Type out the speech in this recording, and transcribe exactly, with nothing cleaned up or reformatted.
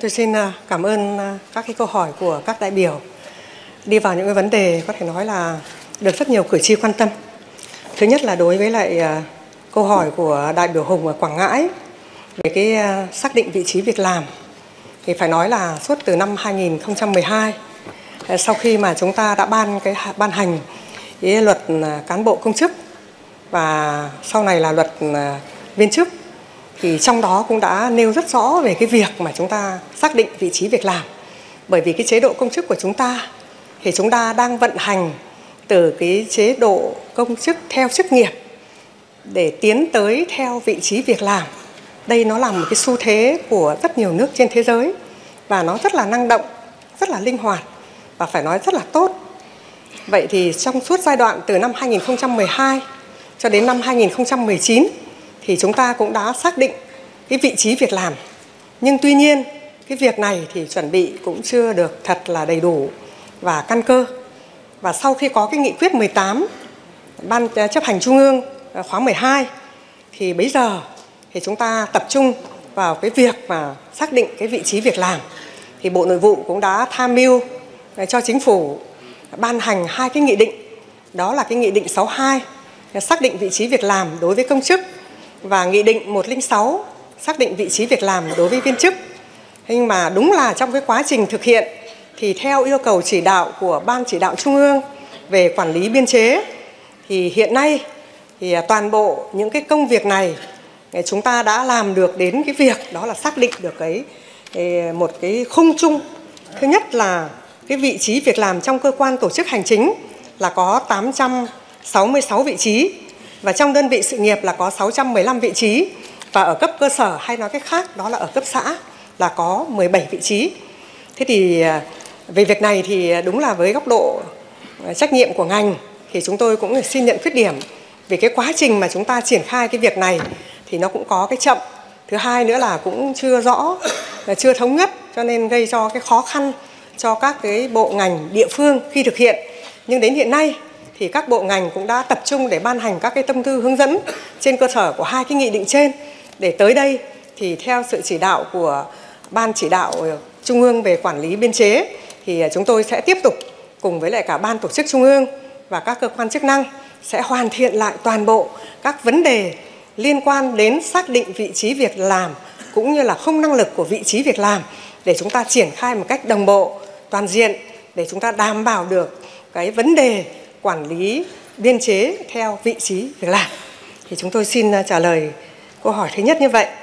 Tôi xin cảm ơn các cái câu hỏi của các đại biểu đi vào những cái vấn đề có thể nói là được rất nhiều cử tri quan tâm. Thứ nhất là đối với lại câu hỏi của đại biểu Hùng ở Quảng Ngãi về cái xác định vị trí việc làm, thì phải nói là suốt từ năm hai nghìn không trăm mười hai, sau khi mà chúng ta đã ban cái ban hành cái luật cán bộ công chức và sau này là luật viên chức, thì trong đó cũng đã nêu rất rõ về cái việc mà chúng ta xác định vị trí việc làm. Bởi vì cái chế độ công chức của chúng ta thì chúng ta đang vận hành từ cái chế độ công chức theo chức nghiệp để tiến tới theo vị trí việc làm. Đây nó là một cái xu thế của rất nhiều nước trên thế giới và nó rất là năng động, rất là linh hoạt và phải nói rất là tốt. Vậy thì trong suốt giai đoạn từ năm hai nghìn không trăm mười hai cho đến năm hai nghìn không trăm mười chín thì chúng ta cũng đã xác định cái vị trí việc làm. Nhưng tuy nhiên cái việc này thì chuẩn bị cũng chưa được thật là đầy đủ và căn cơ. Và sau khi có cái nghị quyết mười tám Ban chấp hành Trung ương khóa mười hai thì bây giờ thì chúng ta tập trung vào cái việc mà xác định cái vị trí việc làm. Thì Bộ Nội vụ cũng đã tham mưu cho Chính phủ ban hành hai cái nghị định. Đó là cái nghị định sáu mươi hai xác định vị trí việc làm đối với công chức và nghị định một trăm lẻ sáu xác định vị trí việc làm đối với viên chức. Nhưng mà đúng là trong cái quá trình thực hiện thì theo yêu cầu chỉ đạo của Ban Chỉ đạo Trung ương về quản lý biên chế thì hiện nay thì toàn bộ những cái công việc này chúng ta đã làm được đến cái việc đó là xác định được cái một cái khung chung. Thứ nhất là cái vị trí việc làm trong cơ quan tổ chức hành chính là có tám trăm sáu mươi sáu vị trí và trong đơn vị sự nghiệp là có sáu trăm mười lăm vị trí và ở cấp cơ sở hay nói cách khác đó là ở cấp xã là có mười bảy vị trí. Thế thì về việc này thì đúng là với góc độ trách nhiệm của ngành thì chúng tôi cũng xin nhận khuyết điểm về cái quá trình mà chúng ta triển khai cái việc này thì nó cũng có cái chậm. Thứ hai nữa là cũng chưa rõ, chưa thống nhất cho nên gây cho cái khó khăn cho các cái bộ ngành địa phương khi thực hiện. Nhưng đến hiện nay thì các bộ ngành cũng đã tập trung để ban hành các cái tâm tư hướng dẫn trên cơ sở của hai cái nghị định trên. Để tới đây thì theo sự chỉ đạo của Ban Chỉ đạo Trung ương về quản lý biên chế thì chúng tôi sẽ tiếp tục cùng với lại cả Ban Tổ chức Trung ương và các cơ quan chức năng sẽ hoàn thiện lại toàn bộ các vấn đề liên quan đến xác định vị trí việc làm cũng như là khung năng lực của vị trí việc làm để chúng ta triển khai một cách đồng bộ, toàn diện để chúng ta đảm bảo được cái vấn đề quản lý biên chế theo vị trí việc làm. Thì chúng tôi xin trả lời câu hỏi thứ nhất như vậy.